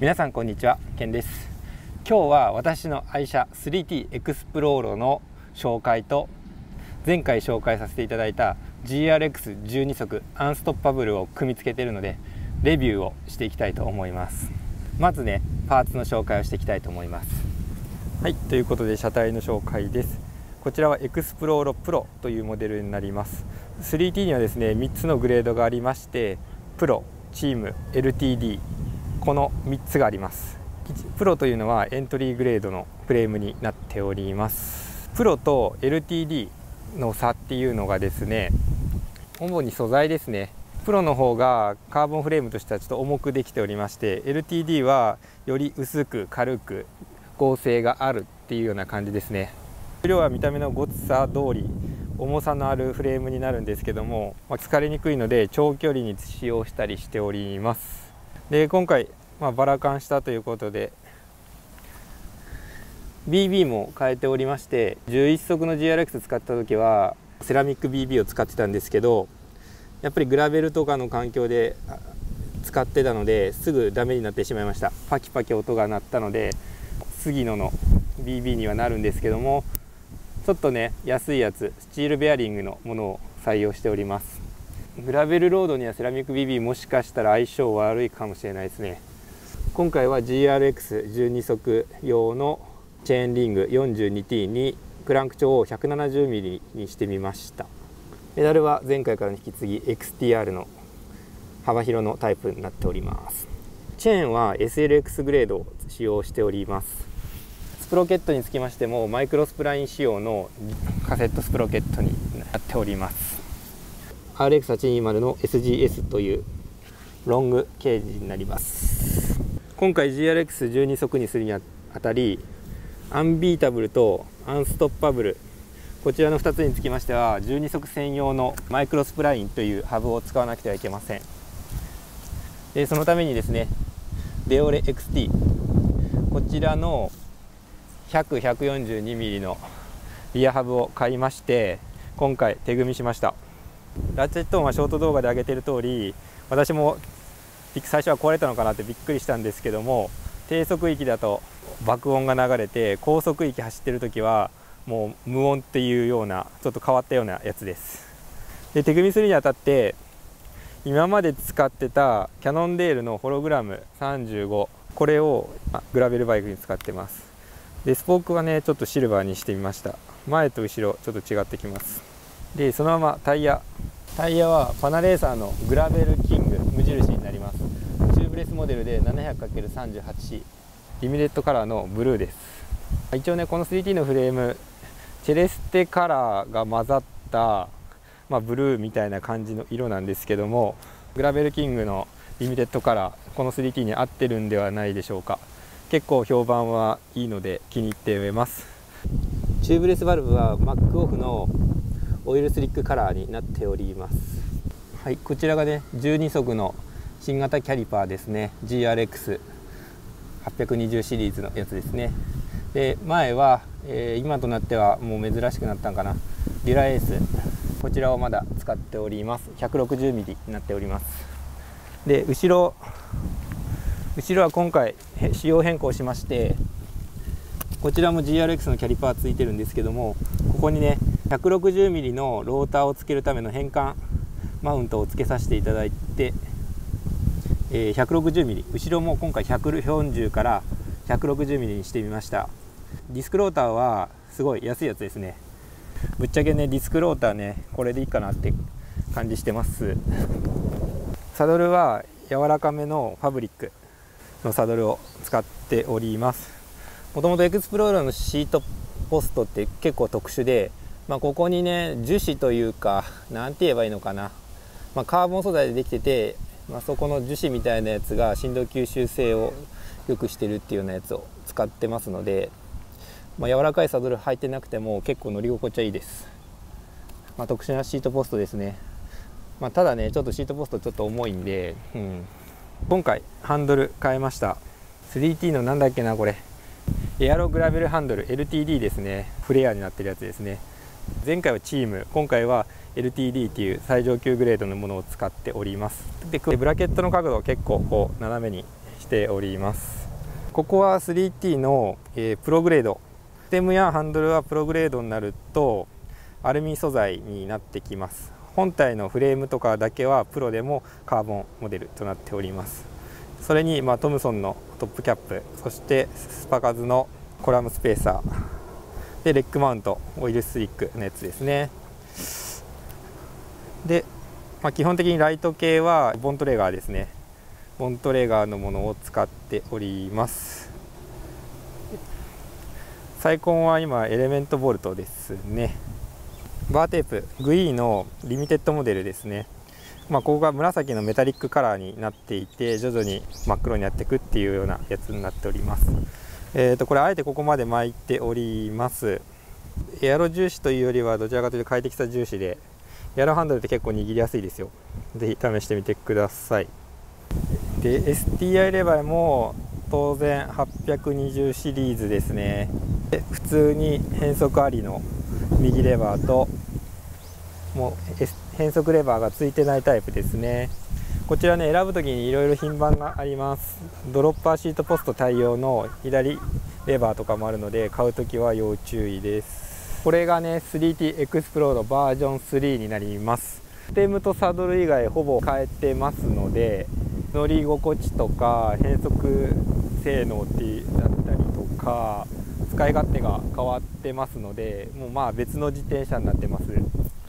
皆さんこんにちは、ケンです。今日は私の愛車 3T エクスプローロの紹介と、前回紹介させていただいた GRX12 速アンストッパブルを組み付けているのでレビューをしていきたいと思います。まずね、パーツの紹介をしていきたいと思います。はい、ということで車体の紹介です。こちらはエクスプローロプロというモデルになります。 3T にはですね、3つのグレードがありまして、プロ、チーム、LTD、 この3つがあります。プロというのはエントリーグレードのフレームになっております。プロと LTD の差っていうのがですね、主に素材ですね。プロの方がカーボンフレームとしてはちょっと重くできておりまして、 LTD はより薄く軽く剛性があるっていうような感じですね。重量は見た目のごつさ通り重さのあるフレームになるんですけども、疲れにくいので長距離に使用したりしております。で、今回、バラカンしたということで BB も変えておりまして、11速の GRX 使った時はセラミック BB を使ってたんですけど、やっぱりグラベルとかの環境で使ってたのですぐダメになってしまいました。パキパキ音が鳴ったので杉野の BB にはなるんですけども、ちょっとね、安いやつ、スチールベアリングのものを採用しております。グラベルロードにはセラミック BB もしかしたら相性悪いかもしれないですね。今回は GRX12 速用のチェーンリング 42T にクランク長を 170mm にしてみました。ペダルは前回からの引き継ぎ XTR の幅広のタイプになっております。チェーンは SLX グレードを使用しております。スプロケットにつきましてもマイクロスプライン仕様のカセットスプロケットになっております。 RX820 の SGS というロングケージになります。今回 GRX12 速にするにあたり、アンビータブルとアンストッパブル、こちらの2つにつきましては12速専用のマイクロスプラインというハブを使わなくてはいけません。で、そのためにですね、デオレ XT、 こちらの100×142mm のリアハブを買いまして、今回手組みしました。ラチェット音はショート動画で上げている通り、私も最初は壊れたのかなってびっくりしたんですけども、低速域だと爆音が流れて、高速域走ってる時はもう無音っていうような、ちょっと変わったようなやつです。で、手組みするにあたって今まで使ってたキャノンデールのホログラム35、これをグラベルバイクに使ってます。で、スポークはね、ちょっとシルバーにしてみました。前と後ろちょっと違ってきます。で、そのままタイヤはパナレーサーのグラベルキング無印になります。チューブレスモデルで 700×38、 リミレットカラーのブルーです。一応ね、この 3T のフレーム、チェレステカラーが混ざった、ブルーみたいな感じの色なんですけども、グラベルキングのリミテッドカラー、この 3T に合ってるんではないでしょうか。結構評判はいいので気に入っています。チューブレスバルブはマックオフのオイルスリックカラーになっております。はい、こちらがね、12速の新型キャリパーですね。 GRX820 シリーズのやつですね。で、前は、今となってはもう珍しくなったんかな、デュラエース、こちらをまだ使っております。 160mm になっております。で、後ろは今回仕様変更しまして、こちらも GRX のキャリパーついてるんですけども、ここにね 160mm のローターをつけるための変換マウントをつけさせていただいて、160mm、 後ろも今回140から160mm にしてみました。ディスクローターはすごい安いやつですね。ぶっちゃけね、ディスクローターね、これでいいかなって感じしてます。サドルは柔らかめのファブリックのサドルを使っております。もともとエクスプローラーのシートポストって結構特殊で、ここにね、樹脂というか、何て言えばいいのかな、カーボン素材でできてて、そこの樹脂みたいなやつが振動吸収性を良くしてるっていうようなやつを使ってますので、柔らかいサドル履いてなくても結構乗り心地はいいです。特殊なシートポストですね。ただね、ちょっとシートポストちょっと重いんで、今回ハンドル変えました。 3T のなんだっけな、これエアログラベルハンドル LTD ですね。フレアになってるやつですね。前回はチーム、今回は LTD っていう最上級グレードのものを使っております。で、ブラケットの角度を結構こう斜めにしております。ここは 3T のプログレード、ステムやハンドルはプログレードになるとアルミ素材になってきます。本体のフレームとかだけはプロでもカーボンモデルとなっております。それにトムソンのトップキャップ、そしてスパカズのコラムスペーサーでレックマウント、オイルスリックのやつですね。で、基本的にライト系はボントレガーですね。ボントレガーのものを使っております。サイコンは今エレメントボルトですね。バーテープ GUI のリミテッドモデルですね。ここが紫のメタリックカラーになっていて、徐々に真っ黒になっていくっていうようなやつになっております。これあえてここまで巻いております。エアロ重視というよりはどちらかというと快適さ重視で、エアロハンドルって結構握りやすいですよ。ぜひ試してみてください。で STI レバーも当然820シリーズですね。で普通に変速ありの右レバーと、もう変速レバーがついてないタイプですね。こちらね、選ぶときにいろいろ品番があります。ドロッパーシートポスト対応の左レバーとかもあるので、買うときは要注意です。これがね 3T エクスプロードバージョン3になります。ステムとサドル以外ほぼ変えてますので、乗り心地とか変速性能だったりとか使い勝手が変わってますので、もう別の自転車になってます。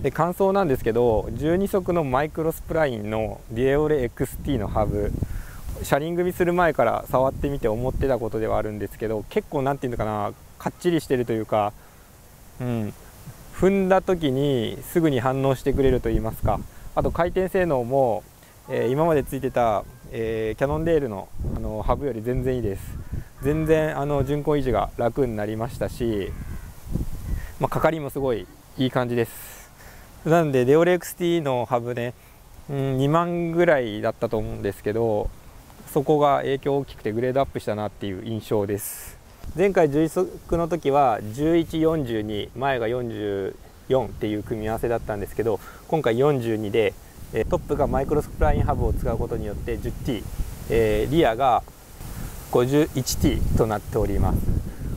で感想なんですけど、12速のマイクロスプラインのディオレ XT のハブ、車輪組みする前から触ってみて思ってたことではあるんですけど、結構なんていうのかな、かっちりしてるというか、踏んだ時にすぐに反応してくれるといいますか。あと回転性能も、今までついてた、キャノンデールの、ハブより全然いいです。全然巡航維持が楽になりましたし、かかりもすごいいい感じです。なのでデオレ XT のハブね、2万ぐらいだったと思うんですけど、そこが影響大きくてグレードアップしたなっていう印象です。前回11速の時は1142、前が44っていう組み合わせだったんですけど、今回42でトップがマイクロスプラインハブを使うことによって 10T、リアが 51T となっております。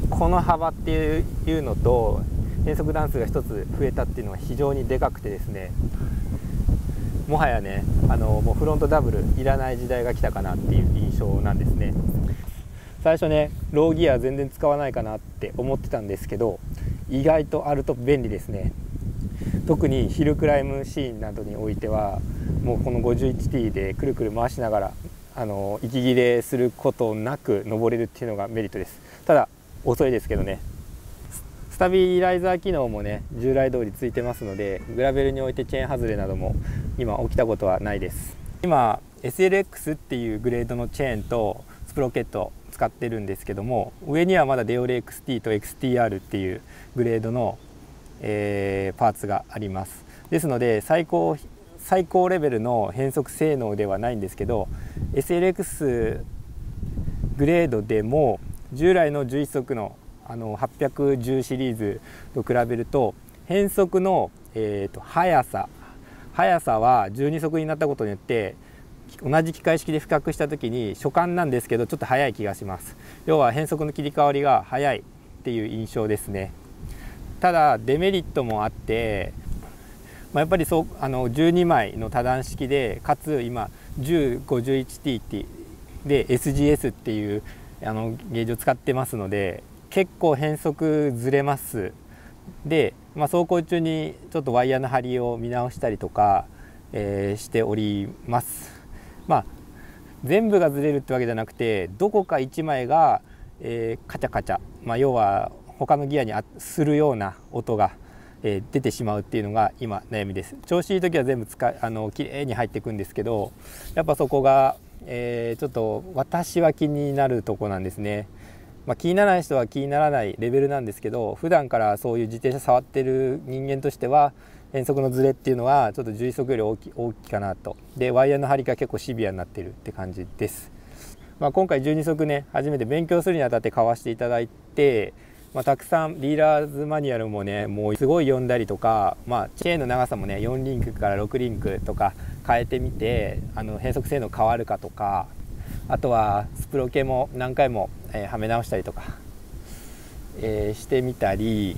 この幅っていうのと変速段数が1つ増えたっていうのは非常にでかくてですね、もはやねもうフロントダブルいらない時代が来たかなっていう印象なんですね。最初ねローギア全然使わないかなって思ってたんですけど、意外とあると便利ですね。特にヒルクライムシーンなどにおいては、もうこの 51T でくるくる回しながら息切れすることなく登れるっていうのがメリットです。ただ遅いですけどね。スタビライザー機能もね従来通りついてますので、グラベルにおいてチェーン外れなども今起きたことはないです。今 SLX っていうグレードのチェーンとスプロケット使ってるんですけども、上にはまだデオレ XT と XTR っていうグレードのパーツがあります。ですので最高レベルの変速性能ではないんですけど、 SLX グレードでも従来の11速の810シリーズと比べると変速の、速さは12速になったことによって、同じ機械式で比較した時に所感なんですけどちょっと速い気がします。要は変速の切り替わりが速いっていう印象ですね。ただデメリットもあって、やっぱり12枚の多段式で、かつ今 1051T で SGS っていうゲージを使ってますので、結構変速ずれます。で、走行中にちょっとワイヤーの張りを見直したりとか、しております。全部がずれるってわけじゃなくて、どこか1枚が、カチャカチャ、要は他のギアにするような音が出てしまうっていうのが今悩みです。調子いい時は全部きれいに入っていくんですけど、やっぱそこが、ちょっと私は気になるとこなんですね。気にならない人は気にならないレベルなんですけど、普段からそういう自転車触ってる人間としては変速のズレっていうのはちょっと11速より大きいかなと。でワイヤーの張りが結構シビアになってるって感じです。今回12速ね初めて勉強するにあたって買わせていただいて、たくさんディーラーズマニュアルもねもうすごい読んだりとか、チェーンの長さもね4リンクから6リンクとか変えてみて、変速性能変わるかとか、あとはスプロ系も何回も、はめ直したりとか、してみたり、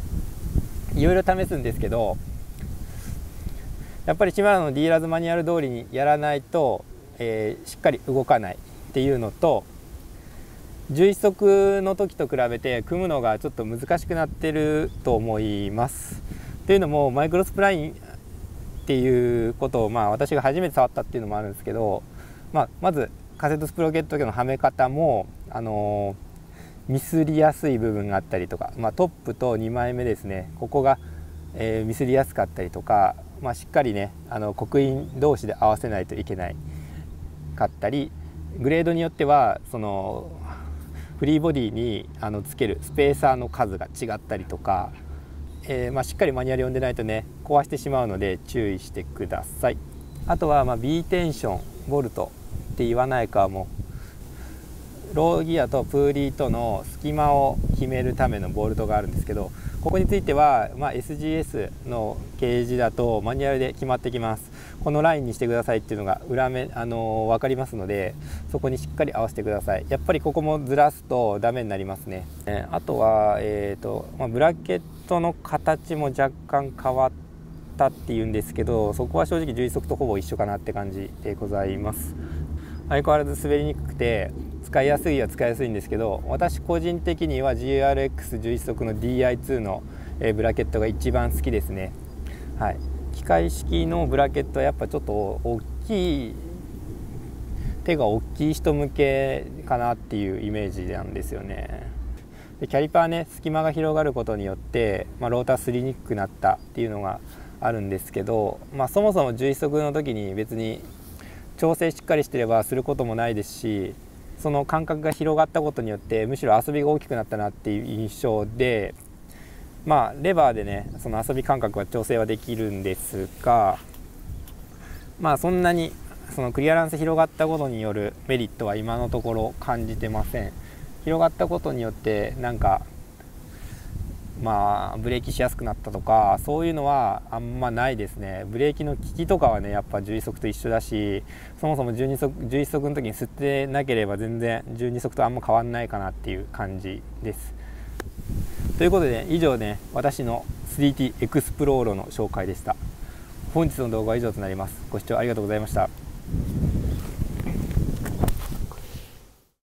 いろいろ試すんですけど、やっぱりシマダのディーラーズマニュアル通りにやらないと、しっかり動かないっていうのと、11速の時と比べて組むのがちょっと難しくなってると思います。というのもマイクロスプラインっていうことを、私が初めて触ったっていうのもあるんですけど、まずカセットスプロケットのはめ方も、ミスりやすい部分があったりとか、トップと2枚目ですね、ここが、ミスりやすかったりとか、しっかりね刻印同士で合わせないといけないかったり、グレードによってはそのフリーボディにつけるスペーサーの数が違ったりとか、しっかりマニュアル読んでないとね壊してしまうので注意してください。あとはB テンションボルトって言わないかも、ローギアとプーリーとの隙間を決めるためのボルトがあるんですけど、ここについては、SGS のケージだとマニュアルで決まってきます。このラインにしてくださいっていうのが分かりますので、そこにしっかり合わせてください。やっぱりここもずらすとダメになりますね。あとは、ブラケットの形も若干変わったっていうんですけど、そこは正直11速とほぼ一緒かなって感じでございます。相変わらず滑りにくくて使いやすいは使いやすいんですけど、私個人的には GRX11 速の DI2 のブラケットが一番好きですね。はい、機械式のブラケットはやっぱちょっと大きい、手が大きい人向けかなっていうイメージなんですよね。でキャリパーね、隙間が広がることによって、ローターすりにくくなったっていうのがあるんですけど、そもそも11速の時に別に調整しっかりしてればすることもないですし、その間隔が広がったことによってむしろ遊びが大きくなったなっていう印象で、レバーでねその遊び間隔は調整はできるんですが、そんなにそのクリアランス広がったことによるメリットは今のところ感じてません。広がったことによってなんかブレーキしやすくなったとかそういうのはあんまないですね。ブレーキの利きとかはねやっぱ11速と一緒だし、そもそも11速の時に吸ってなければ全然12速とあんま変わんないかなっていう感じです。ということで、以上ね私の 3T エクスプローロの紹介でした。本日の動画は以上となります。ご視聴ありがとうございました。